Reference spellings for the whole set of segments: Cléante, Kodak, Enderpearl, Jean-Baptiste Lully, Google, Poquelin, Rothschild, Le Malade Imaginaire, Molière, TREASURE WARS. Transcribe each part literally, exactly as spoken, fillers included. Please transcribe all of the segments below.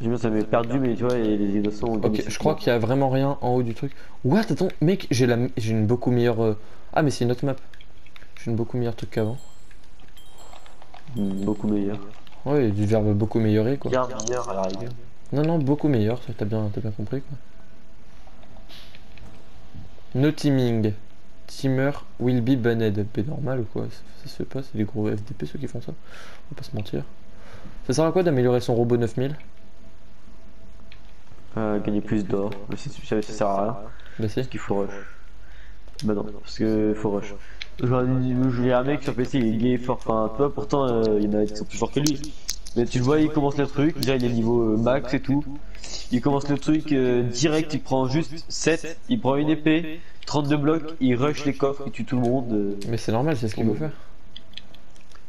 J'ai bien, ça m'avait perdu, mais tu vois, et les innocents. Ok, je crois qu'il y a vraiment rien en haut du truc. What? Attends, mec, j'ai la... une beaucoup meilleure. Euh... Ah, mais c'est une autre map. J'ai une beaucoup meilleure truc qu'avant. Beaucoup meilleur. Ouais, du verbe beaucoup meilleuré quoi. Bien meilleur à la rigueur. Non, non, beaucoup meilleur, t'as bien, t'as bien compris quoi. No teaming. Teamer will be banned. Mais normal ou quoi? Ça, ça se fait pas, c'est des gros F D P ceux qui font ça. On va pas se mentir. Ça sert à quoi d'améliorer son robot neuf mille? Euh, gagner plus d'or, mais ça sert à rien. Bah si. Parce qu'il faut rush. Bah non, parce que faut rush. Je vais un mec sur P C, il est gay fort, enfin toi pourtant euh, il y en a qui sont plus forts que lui. Mais tu le vois, il commence le truc, déjà il est niveau euh, max et tout. Il commence le truc euh, direct, il prend juste sept, il prend une épée, trente-deux blocs, il rush les coffres, il tue tout le monde. Euh... Mais c'est normal, c'est ce qu'il faut faire.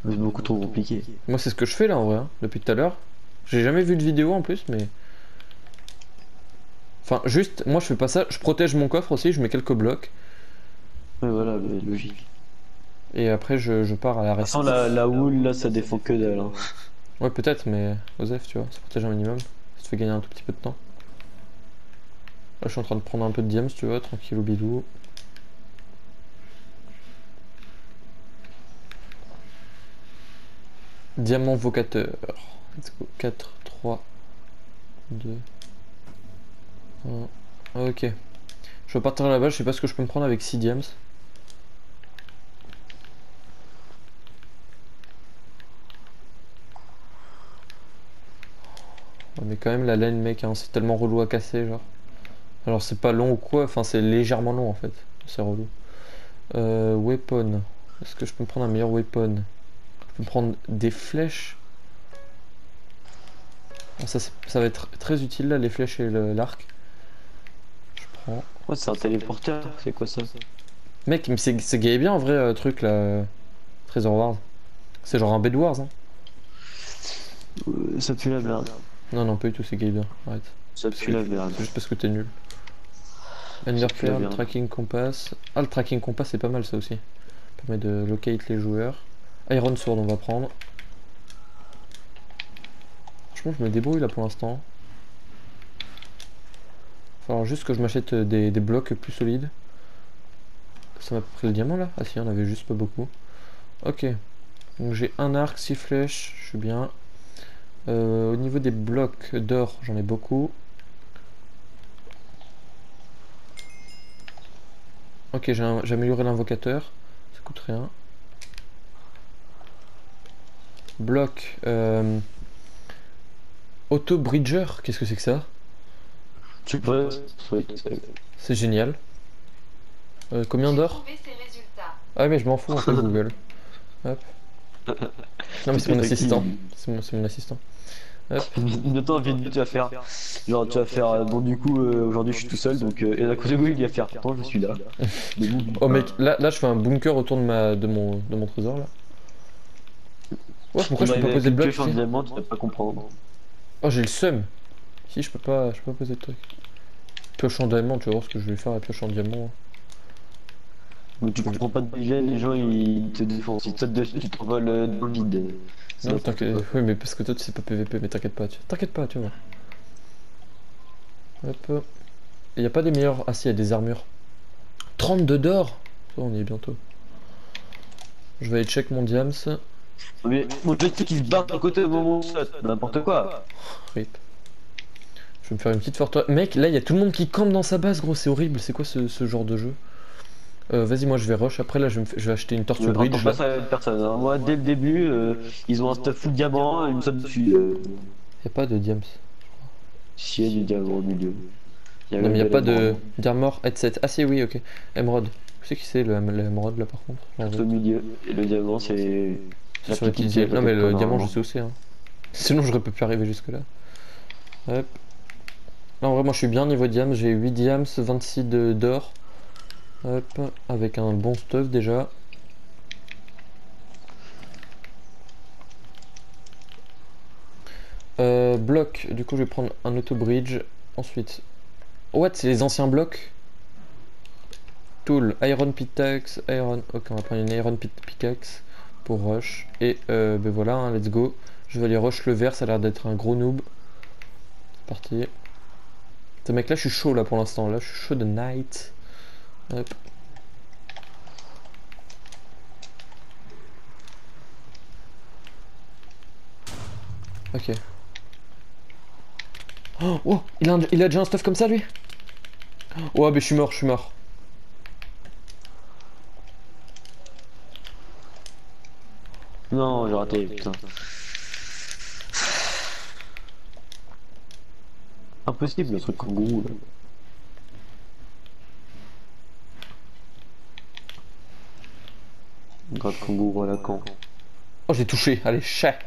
C'est beaucoup trop compliqué. Moi c'est ce que je fais là en vrai, hein, depuis tout à l'heure. J'ai jamais vu de vidéo en plus, mais... Enfin juste, moi je fais pas ça, je protège mon coffre aussi, je mets quelques blocs. Ouais voilà, mais logique. Et après je, je pars à la résistance. Attends, la, la houle là ça défend que dalle hein. Ouais peut-être mais Osef tu vois, ça protège un minimum, ça te fait gagner un tout petit peu de temps. Là je suis en train de prendre un peu de diams tu vois, tranquille au bidou. Diamant vocateur. Let's go. quatre, trois, deux, un. Ok. Je vais partir là-bas, je sais pas ce que je peux me prendre avec six diams. Mais quand même la laine mec hein, c'est tellement relou à casser genre. Alors c'est pas long ou quoi, enfin c'est légèrement long en fait, c'est relou. Euh, weapon, est-ce que je peux me prendre un meilleur weapon? Je peux me prendre des flèches. Bon, ça, ça va être très utile là, les flèches et l'arc. Je prends... Ouais, c'est un téléporteur, c'est quoi ça? Mec, c'est gay bien en vrai euh, truc là, Treasure Wars. C'est genre un Bed Wars hein. Euh, ça pue la merde. Non, non, pas du tout, c'est Gaber, arrête. Ça pue la merde. Juste parce que t'es nul. Enderpearl, tracking compass. Ah, le tracking compass, c'est pas mal ça aussi. Ça permet de locate les joueurs. Iron Sword, on va prendre. Franchement, je me débrouille là pour l'instant. Falloir juste que je m'achète des, des blocs plus solides. Ça m'a pris le diamant là? Ah si, on avait juste pas beaucoup. Ok. Donc j'ai un arc, six flèches, je suis bien. Euh, au niveau des blocs d'or, j'en ai beaucoup. Ok, j'ai amélioré l'invocateur. Ça coûte rien. Bloc. Euh, Auto-bridger, qu'est-ce que c'est que ça? C'est génial. Euh, combien d'or? Ah mais je m'en fous en fait Google. Hop. Non mais c'est mon assistant. C'est mon, mon assistant. Hop. Attends, vite, tu vas faire. Genre, tu vas faire. Bon, du coup, euh, aujourd'hui, je suis tout seul, donc. Euh, et à cause de Google, il va faire. Attends, je suis là. Oh mec, là, là, je fais un bunker autour de ma, de mon, de mon trésor là. Ouais, pourquoi je peux pas poser le bloc? Tu vas pas comprendre. Oh, j'ai le seum. Si, je peux pas, je peux pas poser le truc. Pioche en diamant, tu vas voir ce que je vais faire à pioche en diamant. Donc tu comprends pas déjà, les gens ils te défendent, si tu sautes dessus tu t'envoles dans le vide. Non t'inquiète, oui mais parce que toi tu sais pas P V P mais t'inquiète pas, t'inquiète pas tu vois. Hop. Il n'y a pas des meilleurs, ah si il y a des armures. trente-deux d'or, oh, on y est bientôt. Je vais aller check mon diams. Mais mon joystick il se barre d'un côté au moment où on saute, n'importe quoi. Rip. Je vais me faire une petite forteresse. Mec là il y a tout le monde qui campe dans sa base gros, c'est horrible, c'est quoi ce, ce genre de jeu? Euh, Vas-y, moi je vais rush. Après, là je vais, je vais acheter une tortue ouais, bridge. Pas ça à une personne, hein. Moi dès le début, euh, ils ont un stuff full diamant et une somme dessus. Euh... Y'a pas de diams. Si y'a du diamant au milieu. Y a non, mais y'a pas de d'armor headset. Ah, si, oui, ok. Emerald. Tu sais qui c'est le emerald là par contre? Tout au milieu. Et le diamant, c'est. C'est sur la petite île. Non, mais le diamant, je sais où c'est. Hein. Sinon, j'aurais pu plus arriver jusque-là. Hop. Là, en vrai, moi je suis bien niveau diams. J'ai huit diams, vingt-six d'or. Hop, avec un bon stuff déjà. Euh, bloc, du coup je vais prendre un auto-bridge. Ensuite, what, c'est les anciens blocs? Tool, iron pickaxe, iron. Ok, on va prendre une iron pickaxe pour rush. Et euh, ben voilà, hein, let's go. Je vais aller rush le vert, ça a l'air d'être un gros noob. parti. Ce mec là, je suis chaud là pour l'instant. Là, je suis chaud de night. Hop. Ok. Oh, oh il, a un, il a déjà un stuff comme ça lui. Ouais, mais je suis mort, je suis mort. Non, j'ai raté, putain. Impossible le truc kangourou là. Grave kangourou à la con. Oh, j'ai touché, allez, chat.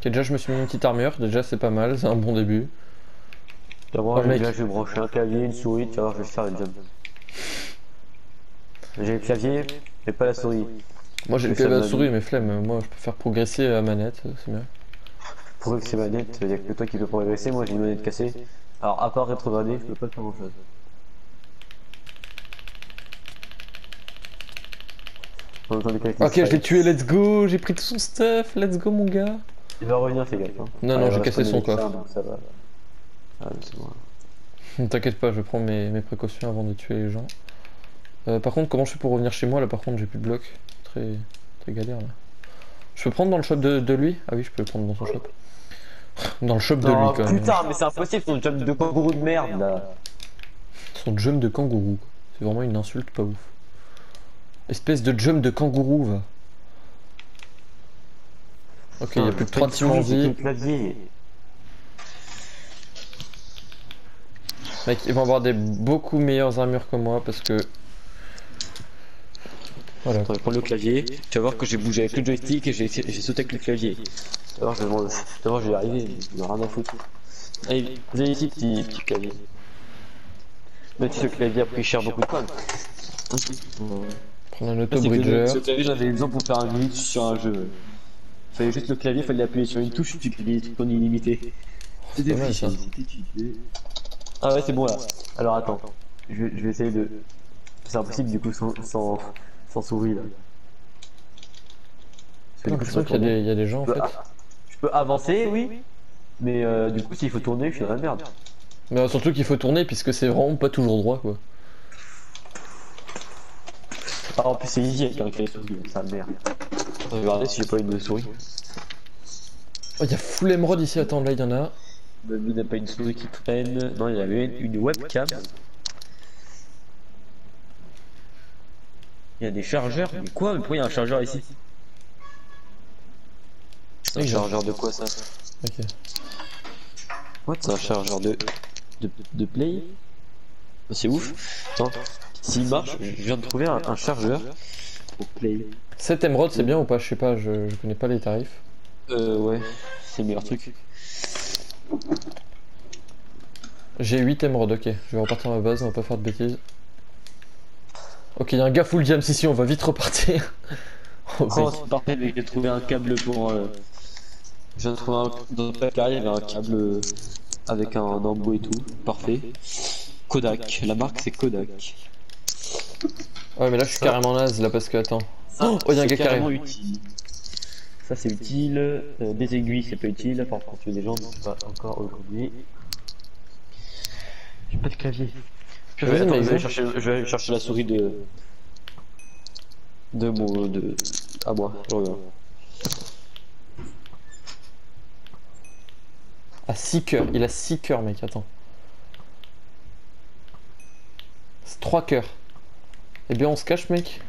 Ok, déjà je me suis mis une petite armure, déjà c'est pas mal, c'est un bon début. D'abord, oh, mec... je vais brancher un clavier, une souris, tu vas voir, je vais faire le job. J'ai le clavier, mais pas la souris. Moi j'ai le clavier et la souris, mais flemme, moi je peux faire progresser la manette, c'est bien. Progresser la manette, il n'y a que toi qui peux progresser, moi j'ai une manette cassée. Alors à part rétrograder, je peux pas faire grand chose. Ok, je l'ai tué, let's go, j'ai pris tout son stuff, let's go mon gars. Il va revenir, fais gaffe. Hein. Non, ah, non, j'ai cassé son coffre. Ah, c'est bon. Ne t'inquiète pas, je prends mes, mes précautions avant de tuer les gens. Euh, par contre, comment je fais pour revenir chez moi? Là, par contre, j'ai plus de blocs. Très, très galère là. Je peux prendre dans le shop de, de lui? Ah oui, je peux prendre dans son shop. Dans le shop non, de lui quand putain, même. Putain, mais c'est impossible son jump de kangourou de merde là. Son jump de kangourou. C'est vraiment une insulte, pas ouf. Espèce de jump de kangourou, va. Ok, il y a plus de trois timanzi. Mec, ils vont avoir des beaucoup meilleures armures que moi parce que. Voilà. Attends, prends le clavier, tu vas voir que j'ai bougé avec le joystick et j'ai sauté avec le clavier. Tu vas voir, je vais y arriver, il n'y a rien à foutre. Allez, viens ici, petit, petit clavier. Mais ce clavier a pris cher beaucoup de temps. Prendre un auto-bridger. Ce clavier, j'avais besoin pour faire un glitch sur un jeu. Fallait juste le clavier, fallait appuyer sur une touche, tu payais tout en illimité. C'était chiant. Ah ouais, c'est bon là. Alors attends, je, je vais essayer de. C'est impossible du coup sans, sans, sans souris là. Parce que non, du coup, il y, des, il y a des gens en fait. Ah, je peux avancer, oui, mais euh, du coup, s'il faut tourner, je suis dans la merde. Mais euh, surtout qu'il faut tourner puisque c'est vraiment pas toujours droit quoi. Ah, en plus, c'est easy avec un clavier souris, ça merde. Regardez si j'ai pas une souris. Oh, il y a full émeraude ici, attends, là il y en a. Il n'y a pas une souris qui traîne. Non, il y avait une, une webcam. Il y a des chargeurs. Mais quoi? Mais pourquoi il y a un chargeur ici? Un chargeur de quoi ça? Ok. What? C'est un chargeur de, de, de play. C'est ouf. Attends, s'il marche, je viens de trouver un, un chargeur pour play. Cette émeraude c'est bien ou pas? Je sais pas, je, je connais pas les tarifs. Euh ouais, c'est le meilleur truc. J'ai huit émeraudes, ok. Je vais repartir à ma base, on va pas faire de bêtises. Ok, il y a un gars full jam ici, on va vite repartir. Oh, oh c'est parfait, mais j'ai trouvé un câble pour... Euh... Je viens de trouver un... Dans le placard, il y avait un câble avec un embout et tout, parfait. Kodak, la marque c'est Kodak. Ouais mais là je suis carrément naze là parce que attends. Ça, oh, il y a un gars carré. Utile. Ça c'est utile. Euh, des aiguilles c'est pas utile. Par contre tu es des gens donc pas encore aujourd'hui. J'ai pas de clavier. Je vais, attends, je, vais chercher, je vais chercher la souris de de mon de à moi. Je regarde. Ah six cœurs, il a six cœurs mec. Attends. C'est trois cœurs. Eh bien on se cache mec.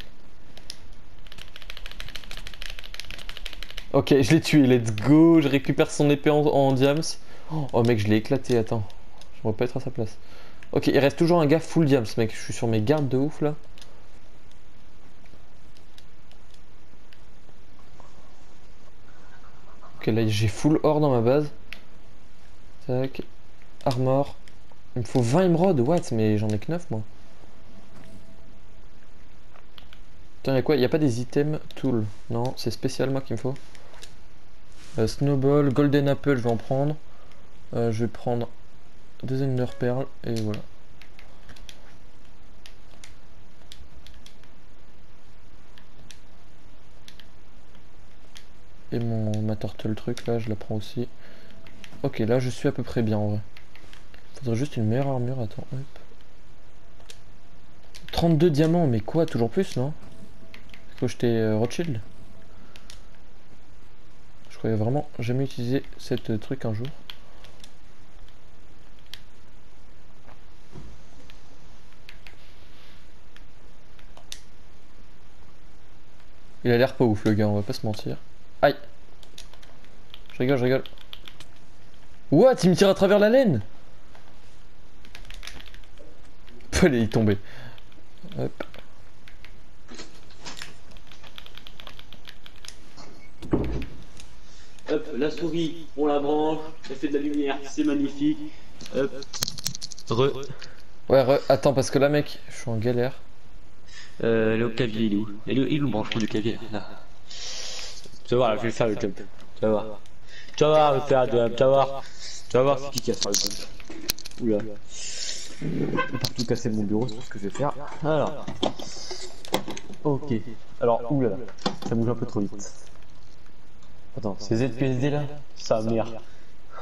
Ok, je l'ai tué, let's go, je récupère son épée en, en diams. Oh mec, je l'ai éclaté, attends. Je ne vais pas être à sa place. Ok, il reste toujours un gars full diams, mec. Je suis sur mes gardes de ouf, là. Ok, là, j'ai full or dans ma base. Tac. Armor. Il me faut vingt émeraudes, what? Mais j'en ai que neuf, moi. Attends, il y a quoi? Il n'y a pas des items tool? Non, c'est spécial, moi, qu'il me faut. Euh, Snowball, Golden Apple, je vais en prendre. Euh, je vais prendre deux Ender Pearl et voilà. Et mon, ma turtle truc là, je la prends aussi. Ok, là je suis à peu près bien en vrai. Faudrait juste une meilleure armure, attends. Hop. trente-deux diamants, mais quoi, toujours plus, non? Faut que j'étais euh, Rothschild. Je croyais vraiment jamais utiliser cette euh, truc un jour. Il a l'air pas ouf le gars, on va pas se mentir. Aïe. Je rigole, je rigole. What? Il me tire à travers la laine. Allez, il est tombé. Hop. Hop, la souris, on la branche, elle fait de la lumière, c'est magnifique. Hop. Re. Ouais, re. Attends, parce que là, mec, je suis en galère. Euh, le clavier, il est où? Il est où, il est où le branchement du clavier? Là. Tu vas voir, je vais faire le top. Tu vas voir. Tu vas voir, tu vas voir. Tu vas voir, voir c'est qui qui a fait le top. Oula. Partout casser mon bureau, c'est tout ce que je vais faire. Alors. Ok. Alors, oula, ça bouge un peu trop vite. Attends, ces Z P S D là, ça merde.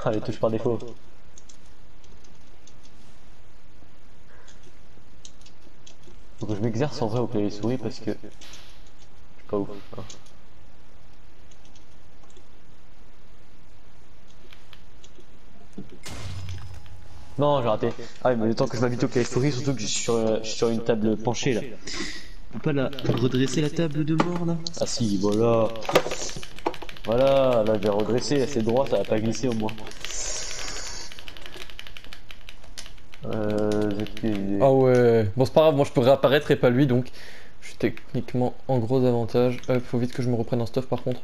Ah, les touches par défaut. Faut que je m'exerce en vrai au clavier souris parce que. Je suis pas ouf. Hein. Non, j'ai raté. Ah, mais le temps que je m'habite au clavier souris, surtout que je suis sur, euh, je suis sur une table penchée là. On peut pas la redresser la table de mort là? Ah, si, voilà. Voilà, là je vais redresser, c'est droit, ça va pas glisser au moins. Euh, ah ouais, bon c'est pas grave, moi je peux réapparaître et pas lui donc je suis techniquement en gros avantage. Euh, faut vite que je me reprenne en stuff par contre.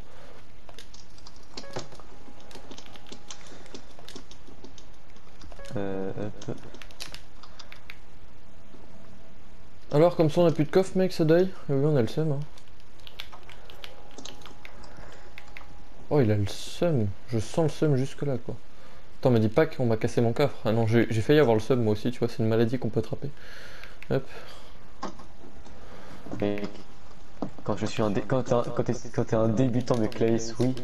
Euh, hop. Alors comme ça on a plus de coffre mec, ça deuil? Oui, on a le seum hein. Oh, il a le seum, je sens le seum jusque là quoi. Attends, me dis pas qu'on m'a cassé mon coffre. Ah non, j'ai failli avoir le seum moi aussi, tu vois, c'est une maladie qu'on peut attraper. Hop. Mec, quand je suis un, dé quand t'es un, quand t'es un débutant de clavier souris.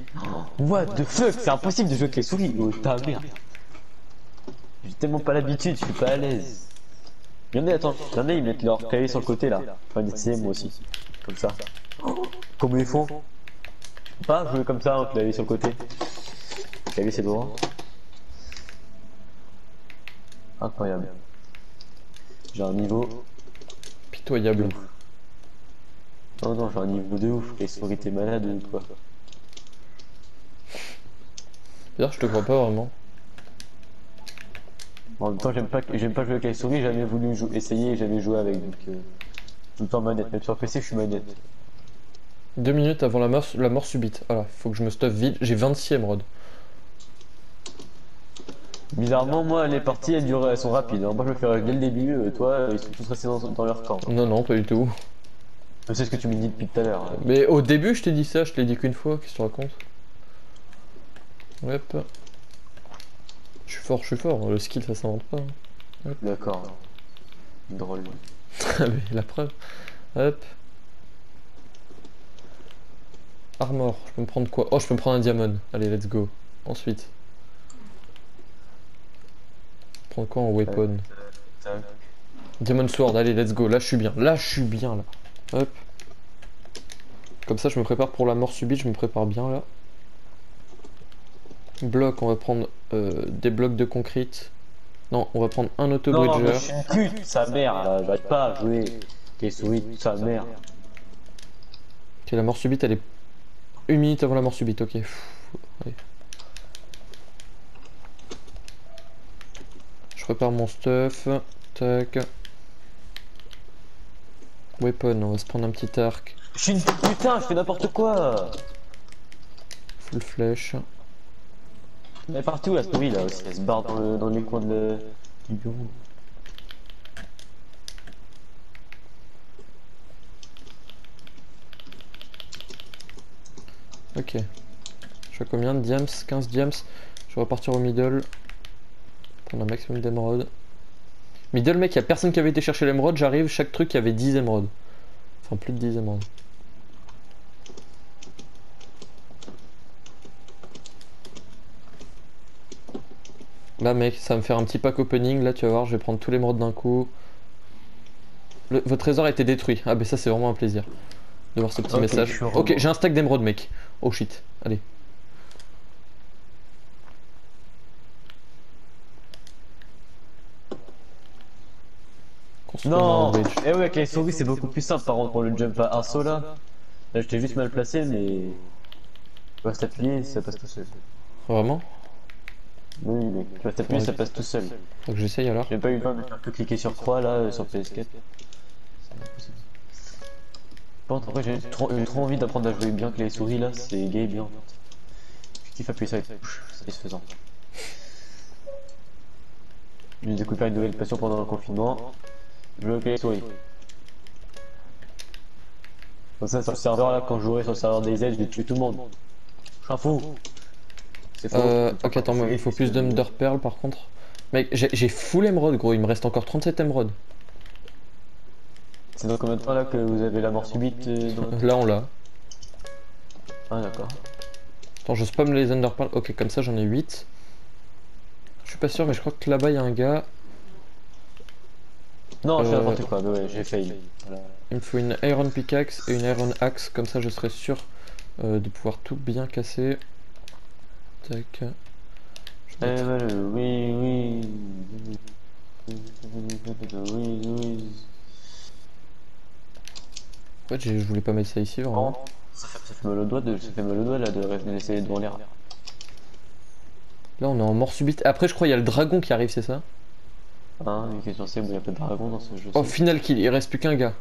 What the fuck, c'est impossible de jouer avec les souris. Oh ta merde. J'ai tellement pas l'habitude, je suis pas à l'aise. Y'en a, attends, y'en a, ils mettent leur clavier sur le côté là. Enfin, d'essayer moi aussi. Comme ça. Comme ils font. Pas jouer comme ça, hein, clavier sur le côté. Clavier c'est droit. Incroyable. J'ai un niveau pitoyable. Non non, j'ai un niveau de ouf. Et souris t'es malade ou quoi? D'ailleurs je te crois pas vraiment. Bon, en même temps j'aime pas j'aime pas jouer avec les souris, jamais voulu jouer, essayer, jamais joué avec donc euh, tout le temps manette. Même sur P C je suis manette. Deux minutes avant la mort, la mort subite. Voilà, faut que je me stuff vite. J'ai vingt-six émeraudes. Bizarrement, moi, les parties, elles, durent, elles sont rapides. Hein. Moi, je me fais dès le début. Euh, toi, ils sont tous restés dans, dans leur camp. Hein. Non, non, pas du tout. C'est ce que tu me dis depuis tout à l'heure. Hein. Mais au début, je t'ai dit ça. Je t'ai dit qu'une fois. Qu'est-ce que tu racontes? Hop. Je suis fort, je suis fort. Le skill, ça s'invente pas. Hein. D'accord. Drôle. Ah, mais la preuve. Hop. Armor, je peux me prendre quoi? Oh, je peux me prendre un diamant. Allez, let's go. Ensuite. Prends quoi en weapon? Diamond sword, allez, let's go. Là, je suis bien. Là, je suis bien, là. Hop. Comme ça, je me prépare pour la mort subite. Je me prépare bien, là. Bloc, on va prendre euh, des blocs de concrete. Non, on va prendre un auto-bridger. Non, je suis une pute, sa mère. J'arrive pas à jouer. T'es souris, sa mère. Ok, la mort subite, elle est... Une minute avant la mort subite, ok. Allez. Je prépare mon stuff. Tac. Weapon, on va se prendre un petit arc. Je suis une putain, je fais n'importe quoi. Full flèche. Elle est partout la souris là aussi, elle se barre dans, le, dans les coins de le... du bureau. Ok, je vois combien de diams? quinze diams. Je vais repartir au middle. Prendre un maximum d'émeraudes. Middle, mec, il n'y a personne qui avait été chercher l'émeraude. J'arrive, chaque truc, il y avait dix émeraudes. Enfin, plus de dix émeraudes. Là mec, ça va me faire un petit pack opening, là tu vas voir, je vais prendre tous les morts d'un coup. Le, votre trésor a été détruit. Ah bah ça c'est vraiment un plaisir de voir ce petit okay, message. Ok, j'ai un stack d'émeraude mec. Oh shit, allez. Non, eh ouais, avec les souris c'est beaucoup plus simple par contre pour le jump à assaut là. Là je t'ai juste mal placé mais... Tu vas t'appuyer, ça passe tout seul. Vraiment? Oui, mais tu vas t'appuyer, ça passe tout seul. Faut que j'essaye alors. J'ai pas eu le temps de faire que cliquer sur trois là, sur P S quatre. Bon, après j'ai trop, trop envie d'apprendre à jouer bien avec les souris là, c'est gay et bien. Je kiffe appuyer ça et touche, c'est satisfaisant. J'ai découvert une nouvelle passion pendant le confinement. Jouer avec les souris. Comme ça sur le serveur là, quand je jouais sur le serveur des ailes, je vais tuer tout le monde. Je suis un fou. Euh, ok, attends, moi, il faut plus d'Under Pearl par contre. Mec, j'ai full émeraude gros, il me reste encore trente-sept émeraudes. C'est dans combien de temps là que vous avez la mort subite euh, dans... Là on l'a. Ah d'accord. Attends, je spam les Under Pearl. Ok, comme ça j'en ai huit. Je suis pas sûr, mais je crois que là-bas il y a un gars. Non, euh... j'ai inventé quoi, mais ouais, j'ai fail. Voilà. Il me faut une Iron Pickaxe et une Iron Axe, comme ça je serai sûr euh, de pouvoir tout bien casser. Tac. Eh ben, oui, oui. Oui, oui. En fait, je voulais pas mettre ça ici vraiment. Non, ça fait, ça fait mal au doigt de, ça fait mal au doigt là de l'essayer devant l'air. Là, on est en mort subite. Après, je crois qu'il y a le dragon qui arrive, c'est ça? Ah, mais qu'est-ce que c'est? Il y a pas de dragon dans ce jeu. Oh, final kill, il reste plus qu'un gars.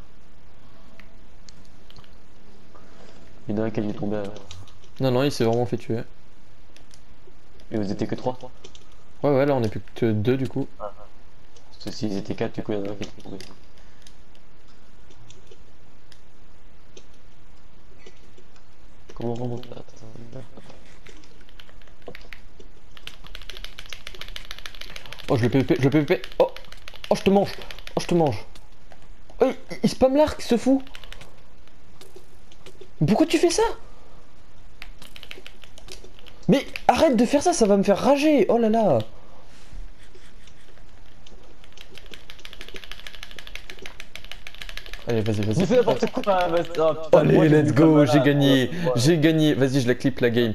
Il y en a un qui est tombé. Non, non, il s'est vraiment fait tuer. Et vous étiez que trois? Ouais, ouais, là on est plus que deux du coup. Ah, parce que s'ils étaient quatre, du coup il y en a un qui est tombé. Comment on remonte là? Oh, je le P V P, je le P V P. Oh, oh, je te mange. Oh, je te mange. Oh, il, il spam l'arc, ce fou. Pourquoi tu fais ça? Mais arrête de faire ça, ça va me faire rager. Oh là là. Allez, vas-y, vas-y. J'ai fait n'importe quoi. Allez, let's go, j'ai gagné. J'ai gagné. Vas-y, je la clip la game.